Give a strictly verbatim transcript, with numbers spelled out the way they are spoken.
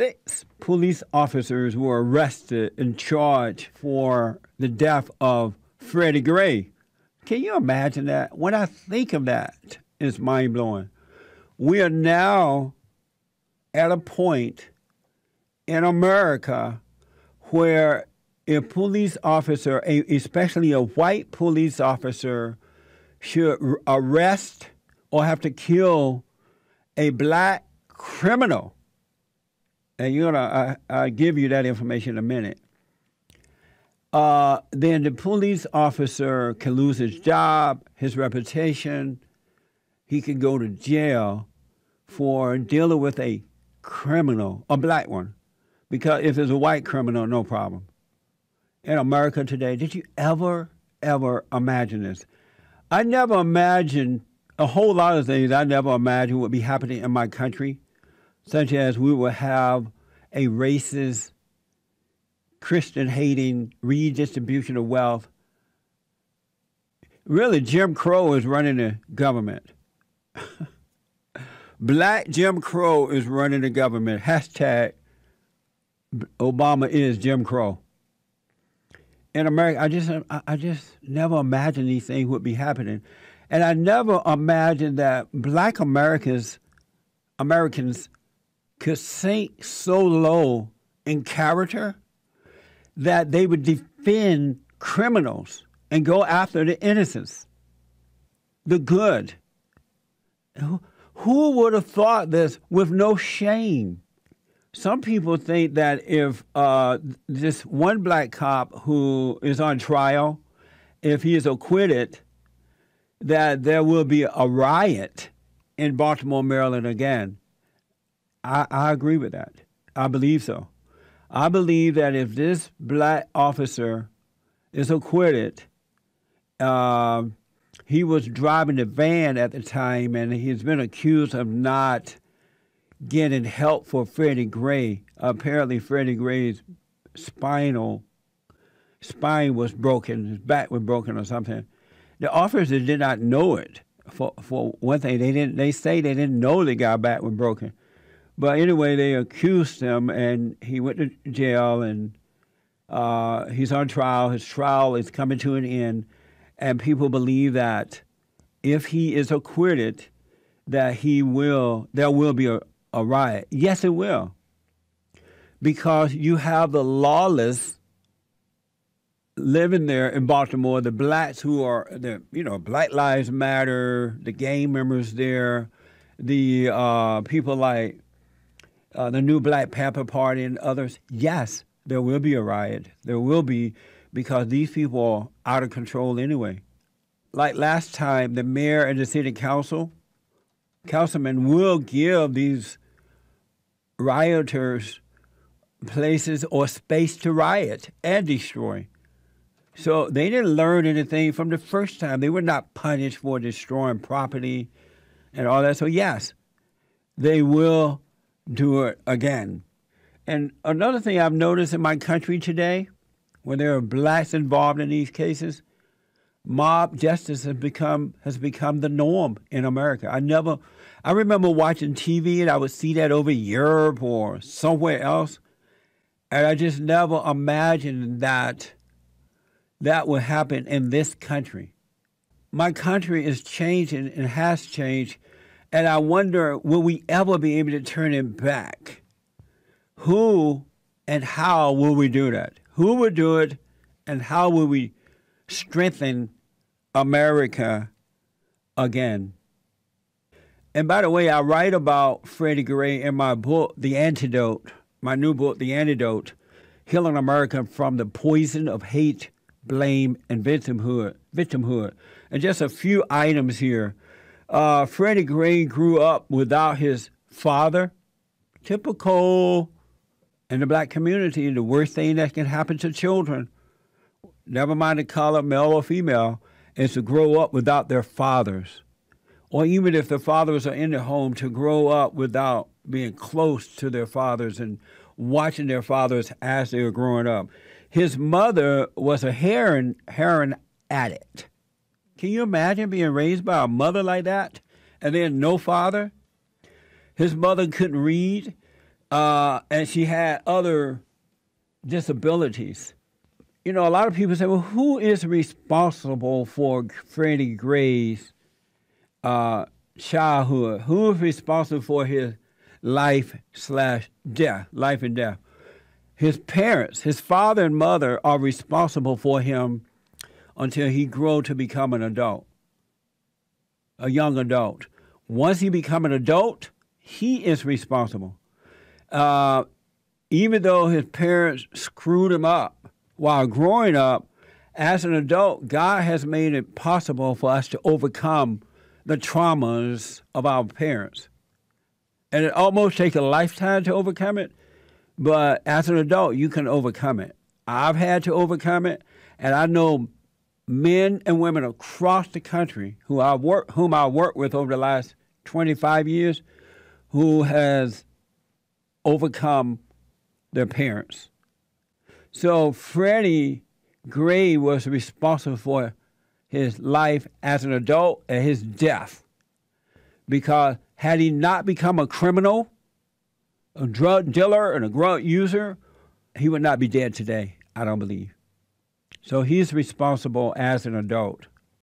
six police officers were arrested and charged for the death of Freddie Gray. Can you imagine that? When I think of that, it's mind-blowing. We are now at a point in America where a police officer, especially a white police officer, should arrest or have to kill a black criminal. And you're gonna, I, I'll give you that information in a minute. Uh, then the police officer can lose his job, his reputation. He can go to jail for dealing with a criminal, a black one. Because if it's a white criminal, no problem. In America today, did you ever, ever imagine this? I never imagined a whole lot of things I never imagined would be happening in my country, such as we will have a racist, Christian-hating redistribution of wealth. Really, Jim Crow is running the government. Black Jim Crow is running the government. Hashtag Obama is Jim Crow. In America, I just, I just never imagined these things would be happening. And I never imagined that black Americans, Americans could sink so low in character that they would defend criminals and go after the innocents, the good. Who would have thought this with no shame? Some people think that if uh, this one black cop who is on trial, if he is acquitted, that there will be a riot in Baltimore, Maryland again. I, I agree with that. I believe so. I believe that if this black officer is acquitted, uh, he was driving the van at the time, and he's been accused of not getting help for Freddie Gray. Apparently, Freddie Gray's spinal spine was broken, his back was broken or something. The officers did not know it. For for one thing, they didn't. They say they didn't know the guy's back was broken. But anyway, they accused him, and he went to jail, and uh, he's on trial. His trial is coming to an end, and people believe that if he is acquitted, that he will. There will be a. A riot. Yes, it will. Because you have the lawless living there in Baltimore, the blacks who are, the you know, Black Lives Matter, the gang members there, the uh, people like uh, the new Black Panther Party and others. Yes, there will be a riot. There will be, because these people are out of control anyway. Like last time, the mayor and the city council, councilmen will give these rioters places or space to riot and destroy. So they didn't learn anything from the first time. They were not punished for destroying property and all that. So yes, they will do it again. And another thing I've noticed in my country today, when there are blacks involved in these cases, mob justice has become has become the norm in America. I never, I remember watching T V and I would see that over Europe or somewhere else, and I just never imagined that that would happen in this country. My country is changing and has changed, and I wonder, will we ever be able to turn it back? Who and how will we do that? Who will do it, and how will we strengthen America again? And by the way, I write about Freddie Gray in my book, The Antidote, my new book, The Antidote, Healing America from the Poison of Hate, Blame, and Victimhood. Victimhood. And just a few items here. Uh, Freddie Gray grew up without his father. Typical in the black community, the worst thing that can happen to children, never mind the color, male or female, is to grow up without their fathers. Or even if the fathers are in the home, to grow up without being close to their fathers and watching their fathers as they were growing up. His mother was a heroin, heroin addict. Can you imagine being raised by a mother like that and then no father? His mother couldn't read. uh, and she had other disabilities. You know, a lot of people say, well, who is responsible for Freddie Gray's uh, childhood? Who is responsible for his life slash death, life and death? His parents, his father and mother, are responsible for him until he grew to become an adult, a young adult. Once he become an adult, he is responsible. Uh, even though his parents screwed him up while growing up, as an adult, God has made it possible for us to overcome the traumas of our parents. And it almost takes a lifetime to overcome it, but as an adult, you can overcome it. I've had to overcome it, and I know men and women across the country who I work, whom I worked with over the last twenty-five years, who has overcome their parents. So Freddie Gray was responsible for his life as an adult and his death, because had he not become a criminal, a drug dealer, and a drug user, he would not be dead today, I don't believe. So he's responsible as an adult.